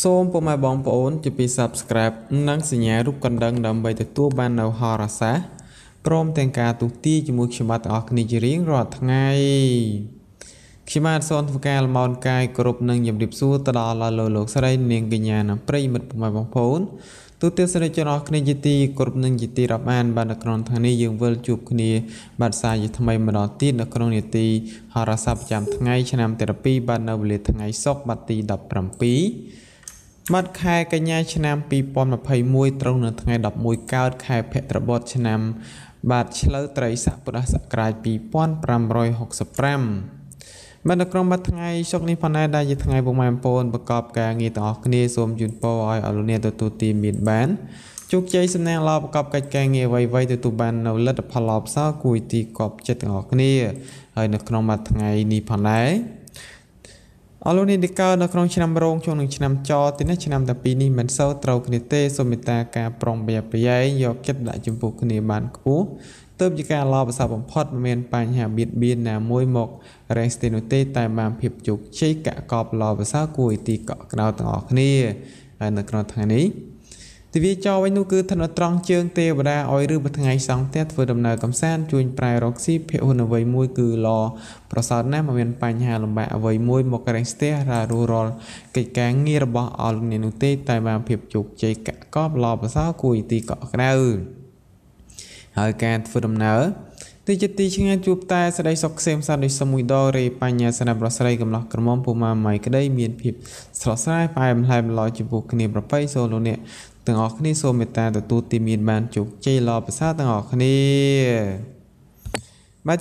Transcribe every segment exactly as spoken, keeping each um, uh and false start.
សូម subscribe និង ខ្ញុំបានសូនធ្វើការលំអរកាយគ្រប់នឹងជំរាបសួរទៅដល់លោកស្រីនាងកញ្ញា បាទខែកញ្ញាឆ្នាំ បាទឆ្លើយត្រីស័កពុរសករាជ ទៅជាការឡោប្រសពបំផុត ហើយ ការ ធ្វើ ដំណើរ ទី ជា ទី ឆ្ងាយ ជួប តែ ស្រី សុខ សេម សាន ដូច សមួយ ដរេ បញ្ញា សនាប្រស្រី កំឡោះ ក្រមុំ ពូម៉ា ម៉ៃ ក្ដី មាន ភាព ស្រស់ស្រាយ ផ្អែម ឡែម ឡយ ចំពោះ គ្នា ប្រពៃ សូម លោក អ្នក ទាំង អស់ គ្នា សូម មេត្តា ទទួល ទី មាន បាន ជោគជ័យ ឡោ ប្រសើរ ទាំង អស់ គ្នា បាទ ជ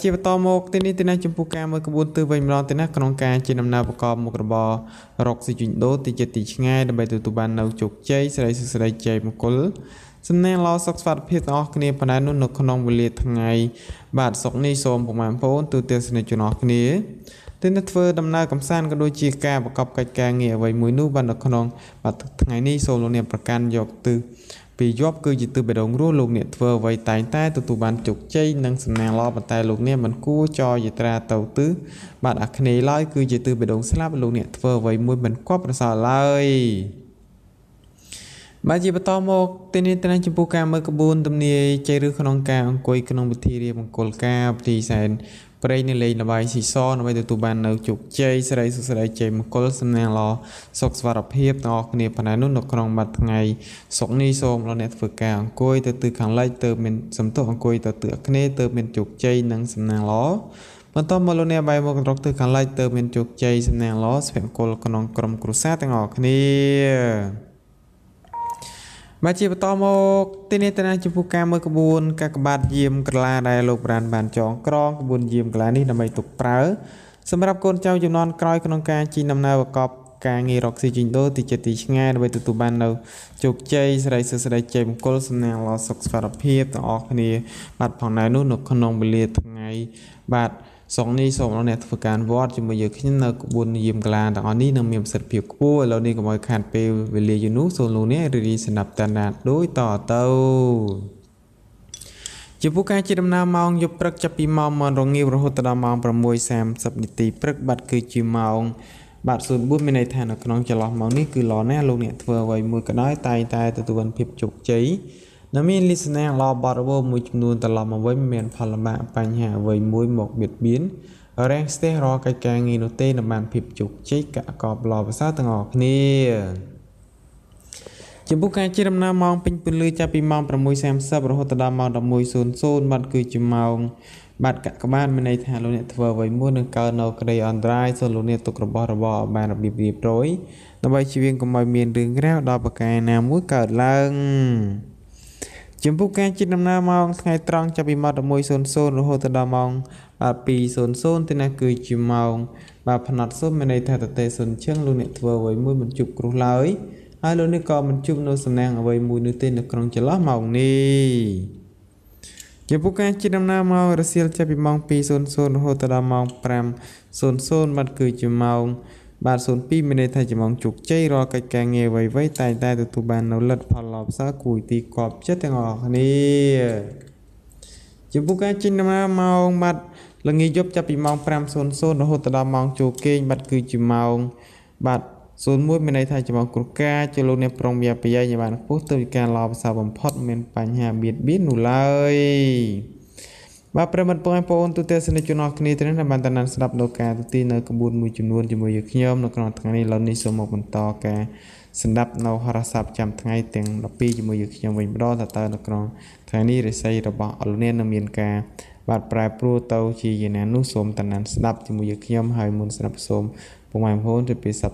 ា បន្ត មក ទី នេះ ទី ណា ចំពោះ ការ មើល ក្បួន ទិស វិញ ម្ដង ទី ណា ក្នុង ការ ជា ដំណើរ ប្រកប មុខ របរ រក ស៊ី ជួញ ដូរ ទី ជា ទី ឆ្ងាយ ដើម្បី ទទួល បាន នូវ ជោគជ័យ ស្រី សុខ សេរី ជ័យ មង្គល សំណែនឡោសុខស្វាតភាពទាំងអស់គ្នាបណ្ដាលនោះនៅក្នុងវេលាថ្ងៃបាទសុកនេះសូមប្រមាណបងប្អូនទូទស្សនិកជនអស់គ្នា បាទជាបន្តមកទីនេះតាំងចំពោះការមើលក្បួនទំនាយជ័យឬក្នុងការអង្គុយក្នុងពិធីរៀបមង្គលការផ្ទៃសែនព្រៃនៅលេងល្បាយស៊ីសនអ្វីដែលទូបាននៅជោគជ័យស្រីសុខស្រីជ័យមង្គលសំណាងល្អសុខសវត្ថិភាពទាំងអស់គ្នាបណ្ដាលនោះនៅក្នុងបាត់ថ្ងៃសុកនេះសូមលោកអ្នកធ្វើការអង្គុយទៅទិសខាងលិចទៅមានសំទុះអង្គុយទៅទិសគ្នាទៅមានជោគជ័យនិងសំណាងល្អ បន្តមកលោកអ្នកបាយមករកទិសខាងលិចទៅមានជោគជ័យសំណាងល្អស្វែងគលក្នុងក្រុមគ្រួសារទាំងអស់គ្នា បាទជាបន្តមកទីនេះតាណាចំពោះការមើលក្បួនកាកបាទយាមក្លាដែលលោកប្រានបានចងក្រងក្បួនយាមក្លានេះដើម្បីទុកប្រើសម្រាប់កូនចៅចំនួនក្រោយក្នុងការជីដំណើរប្រកបការងាររកស៊ីជីញដូរទីចិត្តទីឆ្ងាយដើម្បីទទួលបាននៅជោគជ័យសេរីសុខសេរីជ័យមង្គលសំណាងល្អសុខសុខភាពទាំងអស់គ្នាបាទ សងនេះសូមលោកអ្នកធ្វើការវត្តជាមួយយើងខ្ញុំនៅក្បួនយាមក្លាទាំងអស់នេះនឹងមានប្រសិទ្ធភាពខ្ពស់ឥឡូវនេះកុំឲ្យខាតពេលវេលាយូរនោះសូមលោកអ្នករីរីស្ដាប់តាមដានដូចតទៅ ជាពូការជាដំណើរម៉ោងយប់ព្រឹកចាប់ពីម៉ោងម៉ោងរងាវរហូតដល់ម៉ោង ប្រាំមួយសាមសិប នាទីព្រឹកបាទគឺជាម៉ោង បាទ សួនបួន មានន័យថានៅក្នុងចន្លោះម៉ោងនេះគឺលោកអ្នកលោកអ្នកធ្វើអ្វីមួយក៏ដោយតែងតែទទួលបានភាពជោគជ័យ នៅមានលិសនាឡបបរវមួយចំនួនតឡប់មកវិញមានផលលំបាកបញ្ហាអ្វីមួយមកបៀតបៀនរែងស្ទះរាល់កិច្ចការងារនោះទេ ចំពោះការជិះដំណើរម៉ោងថ្ងៃត្រង់ចាប់ពីម៉ោង បាទ សួនពី មានន័យថាជាម៉ោងជោគជ័យរាល់កិច្ចការងារអ្វីៗតែងតែទទួលបាននូវលទ្ធផលល្អប្រសើរគួរទីកប់ចិត្តទាំងអស់គ្នាចំពោះការជិះដំណើរម៉ោងបាទល្ងាចយប់ចាប់ពីម៉ោង ប្រាំ:00 រហូតដល់ម៉ោង ចូលគេងបាទគឺជាម៉ោងបាទ Số mũi mình này thay cho bằng cột ca cho luôn nẹp rong bia bây giờ như bạn phút từ cái lò sao bằng phốt mình phải nhà biết biết nụ lời. Ba phần mặt phong anh phong tụt tết sinh cho nó kinh tế nên bạn ta năn sập đầu cả tụt tin nơi cầm buôn mùi chun luôn cho mùi dược nhôm nó còn thằng này lớn đi số một mình to cả sinh đập nó hoa sập chạm thằng này tiếng đập pi cho mùi dược nhôm mình đó là ta nó còn thằng này để xây đập bỏ luôn nên là miền cả. Bạn phải pro tàu chỉ như này nút số tận năn sập cho mùi dược nhôm hai muốn sập số. ผมหมายความว่าจะไป โดยฉะ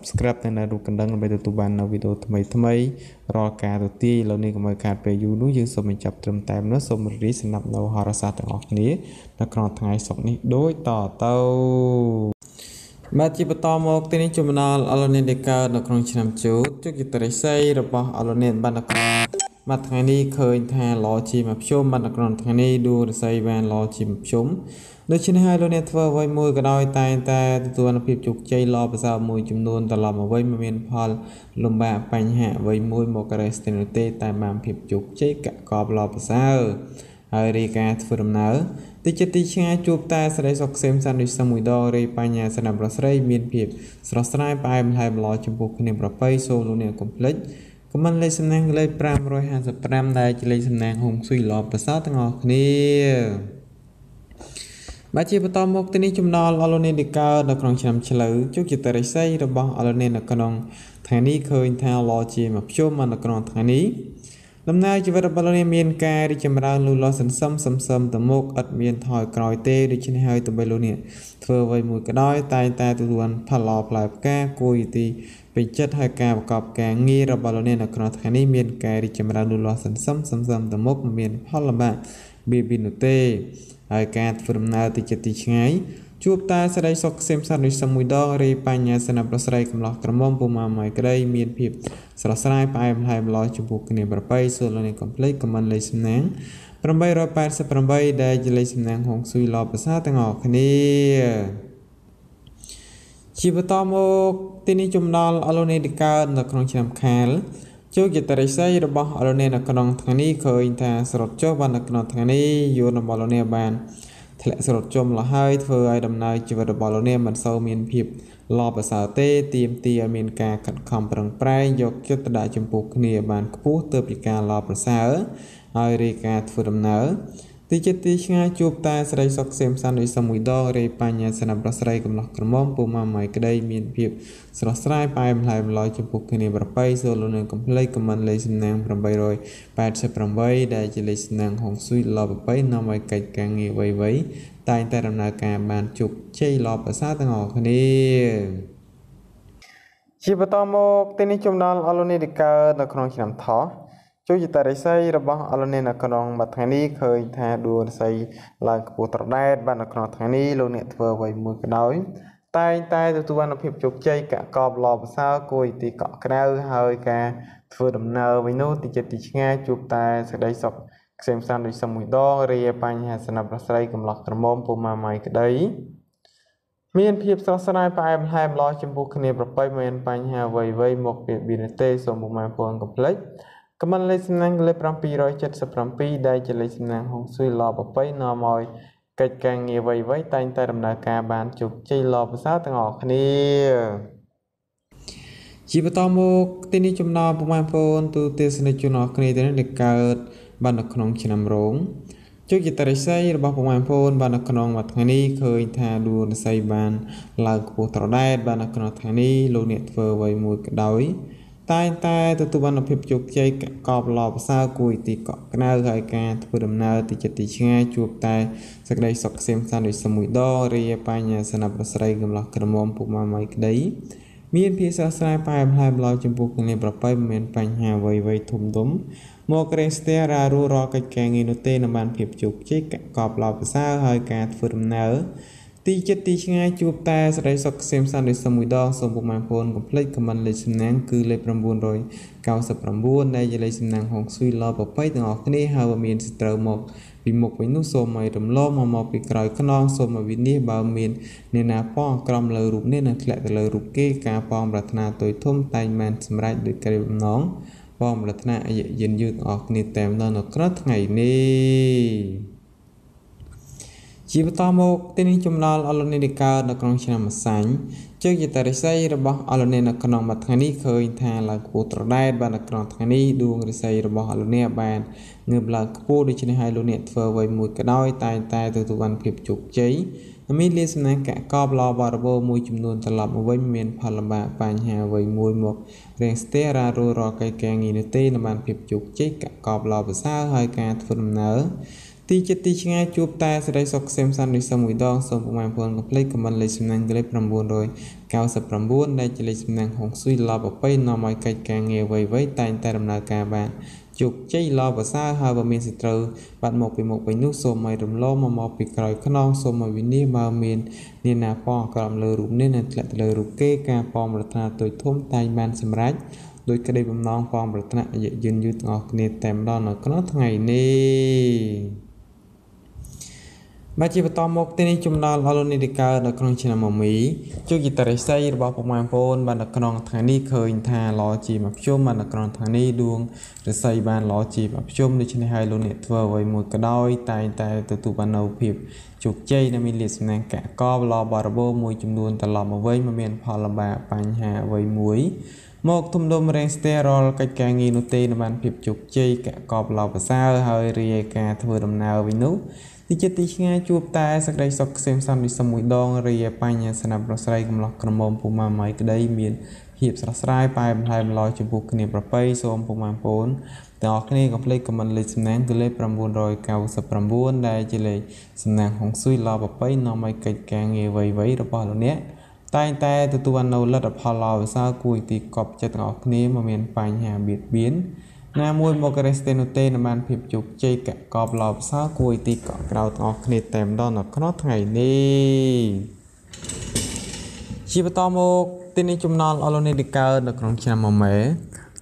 นั้น បាទជាបន្តមកទីនេះចំណល់អឡូនេដេកានៅក្នុងឆ្នាំឆ្លូវជួបជាតរិស័យរបស់អឡូនេនៅក្នុងថានេះឃើញថាឡជាមភ្យមនៅក្នុងថ្ងៃនេះដំណើរជីវិតរបស់អឡូនេមានការរីចម្រើនលូលលាសន្សំសំសំតមុខអត់មានថយក្រោយទេដូច្នេះហើយទៅបីលូនេះធ្វើអ្វីមួយក៏ដោយតែតែទទួលបានផលល្អប្លែកផ្កាគួរយីទីបញ្ចិតហើយការប្រកបការងាររបស់អឡូនេនៅក្នុងថ្ងៃនេះមានការរីចម្រើនលូលលាសន្សំសំសំតមុខមិនមានផលលំបាក ជួបតាសរៃសុខសេមសាន ទីជាទីឆ្ងាយជួបតែស្រីសុខសេមសានដូចសមួយដងរេបញ្ញាសនប្រស្រ័យកំឡោះក្រមុំពុំមកមកក្ដីមានភាពស្រស់ស្រាយ ជួយចរិស័យរបស់អលនេនអកណងមកថ្ងៃនេះឃើញថាដួលរស័យឡើងពូត្រដែតបាននៅក្នុងថ្ងៃនេះលោកអ្នកធ្វើអ្វីមួយក្ដីតែតែទទួលបានភាពជោគជ័យកកបលបសាគួយទីកក់ក្រៅហើយការធ្វើដំណើរវិញនោះទីចិត្តទីឆ្ងាយជួបតែសេចក្ដីសុខសេមសានដូចសមួយដងរាយបញ្ហាសណ្ដាប់ប្រស្រ័យកំឡោះក្រមុំពុំមកមកក្ដី មានភាពស្រស់ស្រាយផ្អែមល្ហែមឡោះចំពោះគ្នាប្រប្របមានបញ្ហាអ្វីៗតែងតែដំណើរការបានជោគជ័យឡោះប្រសើរទាំងអស់គ្នា ជាបតមកទីនេះចំណាល់អឡូនេដេកាបានឡើងពូត្រដែតបាននៅក្នុងថ្ងៃនេះឃើញថាឌូនស័យបានឡើងពូត្រដែតបាននៅក្នុងថ្ងៃនេះលោកអ្នកធ្វើអ្វីមួយក្ដីតែតែទទួលបានភាពជោគជ័យកកបឡោប្រសើរគួរទីកក់ក្រៅហើយការធ្វើដំណើរទីចិត្តទីឆ្ងាយជួបតែសក្តីសុខសេមសានដូចសមួយដងរាយបញ្ហាសណ្ដាប់ប្រស្រ័យកំឡោះក្រមុំពុកម៉ាម៉ៃក្ដីមានភាពស្រស់ស្រាយផ្អែមល្ហែមឡោះចំពោះគ្នាប្រប្របមិនមានបញ្ហាអ្វីៗធំដុំមក ក្រេស្ទែរារូរកកិច្ចការងារនោះទេនៅបានភាពជោគជ័យកកបឡោប្រសើរហើយការធ្វើដំណើរទីចិត្តទីឆ្ងាយជួបតែសក្តីសុខសេមសានដូចសមួយដងសូមពុកម៉ែបងប្អូនកំភ្លេចខមមិនលេខសំណាងគឺលេខ បងប្រាថ្នាអយយិនយឺនទាំងអស់គ្នាតាមដល់នៅក្នុងថ្ងៃនេះ Chỉ bắt đầu một tên hình chùm nào ở nơi đá đã còn chẳng mà sánh. Trước khi ta đã xây ra bóng ở nơi đã còn mặt thằng này khởi thang là của trở đại và đã còn thằng này đuông ra xây ra bóng ở nơi bàn. Ngược là cô đi trên hai lô nét phở với mùi cả đôi tài tài từ tù văn phiệp chục cháy. Mít liên xâm năng cả cọp lo vào ra bó mùi chùm luôn thật lập với miền phá là bạc và nhà với mùi một. Rèn sẽ ra rồi rồi cây càng nhìn tên là bàn phiệp chục cháy cả cọp lo và xa hơi cả phần nở. Tí chất tí chất ngay chụp ta sẽ đáy sọc xem sẵn đi xong mùi đo xong bộ mạng phần gặp lấy comment lấy xâm năng gây bàm buồn rồi cao sập bàm buồn đây chỉ lấy xâm năng hổng suy lo và bây nó mọi cách càng nghe vầy với tay ta đầm nào cả bạn chụp cháy lo và xa hơi và mình sẽ trừ bạn một vì một bánh nước xô mày rùm lô mà một vì khỏi khăn ông xô mày vì ní mà mình nên là phò cả làm lời rụp nên là lời rụp kê ca phò mà thật là tôi thôn tay bàn xâm rách đối cả đây bàm non phò mà thật là dễ dừng dư ngọt nên tèm đo nó có nó ngày nê. Bác chỉ bắt đầu một tên chùm nào ở nơi đá đã còn chẳng mà mỹ. Trước khi ta đã xây ra bóng bộ mạng phôn bạn đã còn thằng này khởi thang ló chì mập chôm bạn đã còn thằng này đuông đã xây bàn ló chì mập chôm đi trên hai lô nét vừa với mùi cả đôi tài tài từ tù bàn nâu phịp chụp chây là mình liệt xâm năng cả có lo bà ra bó mùi chùm đuôn ta lọ mà với mà mình phá là bà bánh hạ với muối. Một thông đồng rèn sterol cách ca nghi nụ tê là bàn phịp chụp chây cả cọp lọ và sao hơi rìa cả thừa đồng nào với nút. Tí chất tí ngay chụp ta sẽ đáy sọc xem xong đi xong mùi đong rìa bà nhà sẵn nạp rõ sài gồm lọc cầm bông phù mà mấy cái đây miền hiệp sẵn sài bài bà hai bà lòi chụp bục nịp rạp bây xong phù mà bốn. Tại ọc này gặp lấy cầm lấy xâm năng từ lấy bàm buồn rồi cao sập bàm buồn đây chỉ lấy xâm năng hổng xui lò bà bây nó mấy cách ca nghe vầy vấy rạp bà luôn nhé. Tại ta từ tù ăn nâu lật rạp lò và sao cùi tí cọp chất ọc này mà miền bà nhà biệt biến. Nga mùi một cái tên tên là bàn phép chụp chây cả cọp lọp xa cuối tí cọp đào tọc nét tèm đó nó có nó thầy nê. Chỉ bắt đầu một tên này chùm non ở lô nê đi cao được rộng chạm màu mế.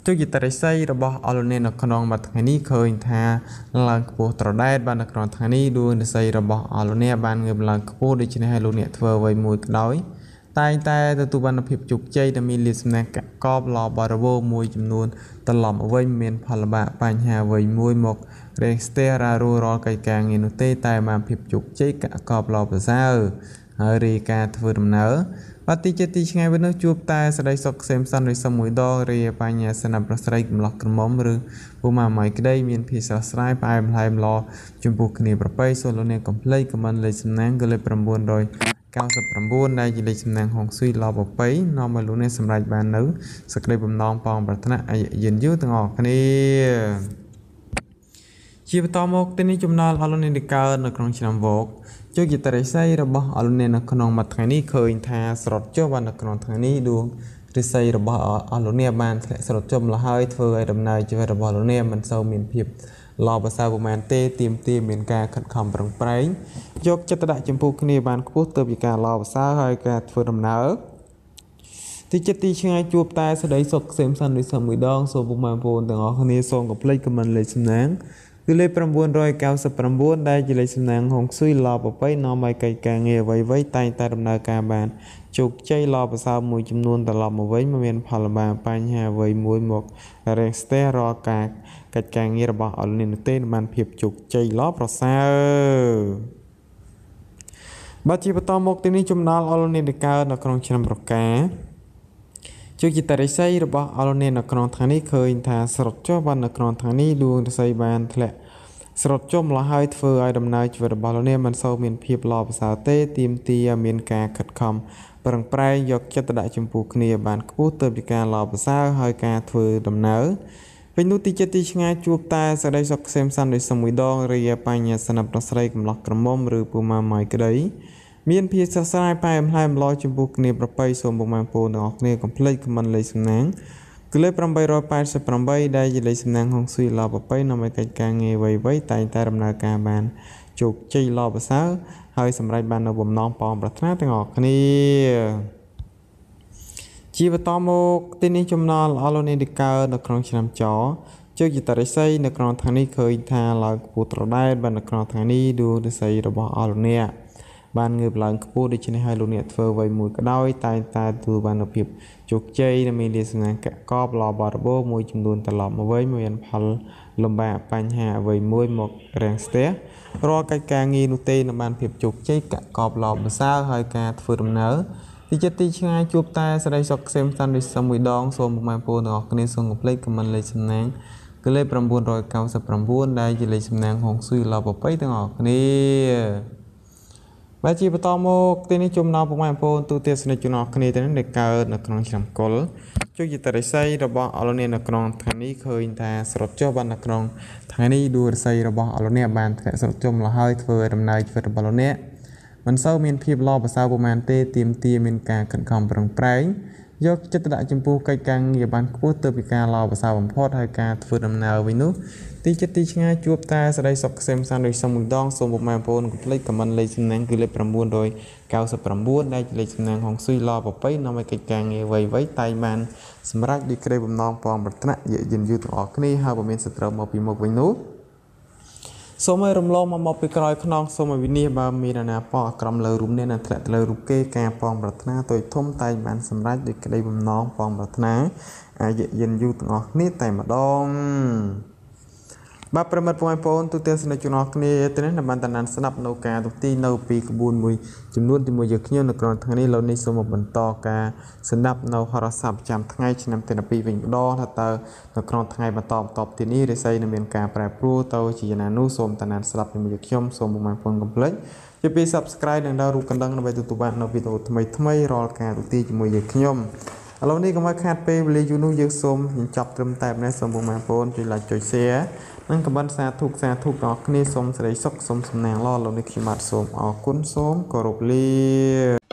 Trước khi ta đã xây ra bóng ở lô nê nó có nông mặt thầy ní khởi thà là bộ trở đáy bàn đặc rộng thầy ní đuôn để xây ra bóng ở lô nê bàn ngược là bộ đi trên hai lô nét vừa với mùi cái đói. Tại ta từ bàn phép chụp chây đã mình liệt xâm năng cả cọp lọ bà ra vô mùi chùm luôn ta lỏng ở với mình phá là bạc bánh hà với mùi một rèn sẽ ra rồi rồi cây càng nghe nó tê tài mà phép chụp chây cả cọp lọ và sao ở rì cả thừa đầm nở và tí chất tí ngay với nó chụp ta sẽ đáy sọc xem sẵn rồi xong mùi đo rìa bà nhà sẵn nạp rõ sài gồm lọc cầm mông rừng vô mà mấy cái đây mình phí sẵn sài bà em hai em lọ chùm bục nịp rạp bây số lộn em complete comment lấy xâm năng gửi lời cao sập rầm buôn đây chỉ lấy xâm năng hồn suy lo bọc bấy nó mà luôn nên xâm rạch bàn nữ sạc đây bầm non bóng bật thân ạ dành dư từng ngọt nè. Chỉ bắt đầu một tên này chùm non ở luôn nên đi cao nó còn chẳng vọt. Trước khi ta đã xây ra bóng ở luôn nên nó còn mặt thằng này khởi thà sọt cho và nó còn thằng này đuông để xây ra bóng ở luôn nên bàn sẽ sọt cho là hơi thơ ai đầm này cho về ra bóng ở luôn nên mình sâu miền phiệp lò bà sao bộ màn tê tìm tìm miền ca khẩn khẩm bằng báy dốc chất ta đại chấm phụ kinh bàn quốc tơ bị cả lò bà sao hơi cả vừa đầm nở thì chất tí chứ ngay chụp ta sẽ đáy sọc xem sẵn đối sở mùi đong số bộ màn vốn tầng hóa khăn nê xong gặp lấy cầm lấy xâm nắng cứ lấy bàm buồn rồi cao sập bàm buồn đây chỉ lấy xâm nắng hồng suy lò bà báy nó mày cây ca nghe vấy vấy tay ta đầm nở cả bàn chụp chay lò bà sao mùi chùm luôn ta lò mà vấy mà miền phà là bà bánh hà vấy mùi một rèn sẽ rõ cạc cách càng nghe ra bỏ ở nền tên bàn hiệp chụp chây lóp rồi sao bác chỉ bắt đầu một tên này chùm nào ở nền cao nó còn chẳng bỏ cá trước khi ta đã xây ra bỏ ở nền nó còn thằng này khởi thà sọt cho bàn nó còn thằng này luôn để xây bàn thật sọt cho là hai thơ ai đầm này về bỏ ở nền mình sau miền hiệp lọp sao tê tìm tia miền cá khật khẩm bằng prai dọc cho ta đại chấm phụ kia bàn quốc tơ bị cả lọp sao hơi cá thơ đầm nở. Vì nụ tí chất tí ngay chụp ta sẽ đáy sọc xem sẵn đối xong mùi đo rìa bà nhà sẵn nạp rõ sài gồm lọc cầm mông rưu bù mà mấy cái đấy. Miễn phía sẵn sài bà em hai em lo chùm bù kìa bà bây xong bù mạng bù đọc nè complete comment lấy xâm năng. Cứ lấy bà bây rồi bà sẽ bà bây đây dì lấy xâm năng hông suy lò bà bây nó mấy cách ca nghe vầy vầy tay ta đầm nà ca bàn chụp chây lò bà sáu hơi xâm rạch bàn nó bùm non bòm bà thác ta ngọt nè. Chỉ bắt đầu một tên này chùm non ở nơi đá đã còn chẳng chó. Trước khi ta đã xây nó còn thằng này khởi thà là bộ trở đáy và nó còn thằng này đưa để xây ra bỏ ở nơi. Ban người blank bố đi trên hai lô nhật phơ vầy mùi cả đôi tay ta từ bàn hợp hiệp chuột chơi là mình đi sang ngang kẹt cóp lò bò bố mùi chùm đồn tà lọp mà với mùi anh phần lầm bạc bàn hạ với mùi một ràng sté rồi cái ca nghi nụ tê là bàn hiệp chuột chơi kẹt cóp lò bò sao hơi ca phơ đầm nở thì chất tí ngay chụp ta sẽ đây sọc xem sang đi xong mùi đón xô một mạng bố ngọt nên xô ngọc lấy cầm anh lấy xâm nán cứ lấy bàm buồn rồi cao sập bàm buồn đây chỉ lấy xâm nán hồn suy lò bọc bấy tớ ngọt nè và chỉ bắt đầu một tên này chung nào bóng mạng bố tụ tiết xin chung ngọt nè tên này cao ơn ở trong chạm cổ chúc gì ta để xây ra bóng alo nè ở trong thằng này khơi ta sẽ rộp cho bạn ở trong thằng này đùa xây ra bóng alo nè bạn sẽ rộp chung là hơi thơ đầm này cho bóng alo nè mình sau miền phía lo và sau bộ màn tê tìm tìm mình càng cần không bằng trái do chất đại châm phu cây càng nghiệp bán quốc tư bị ca lo và sau bằng phốt hai ca vừa đầm nào với nước tí chất tí ngay chụp ta sẽ đây sọc xem sang đời xong một đong xong một màn phôn của lấy cầm anh lấy xin năng cứ lấy bằng buôn rồi cao sập bằng buôn đây lấy xin năng hồng suy lo và bấy năm mươi cây càng nghe vầy vấy tay màn xâm rác đi kê bầm non phòng bật nạ dễ dừng dư tỏ cái này hai bộ mình sẽ trở một vì một với nước số mấy rầm lông mà một bị còi non số mà vini ba miền là pò cầm lờ rùm nên là thẹn lờ rùm kê cà pòng bát na tôi thôm tay bạn sầm rách được cái đây bầm nón pòng bát na dễ dần du ngọt nít tay mà đông ba phần mật vòng phone tôi tên là chuột nè tên là bạn tần anh snap nấu cà tôi ti nấu pì buồn mùi chấm luôn thì mùi giật nhiều là còn thằng này lâu nay số một mình to cà snap nấu hoa sáp chạm thằng này chỉ nằm tên là pì vịnh đo thật tờ là còn thằng này mà tọp tọp thì ní để xây là miền cà phải pro tàu chỉ là nấu xôm tần anh snap thì mùi giật nhiều xôm một màn phone complete cho pì subscribe đừng đau ruột cần đăng là vậy tụi bạn nó video thay mấy thay rồi cà tôi ti chỉ mùi giật nhiều lâu nay có mấy khách pì lấy du nấu giật xôm những chọc trầm tẹp này xôm một màn phone thì là chơi xe năng các bạn xa thuộc xa thuộc đó khi xóm sẽ sốc xóm xóm nàng lo lâu này khi mặt xóm ở cuốn xóm có rộp li.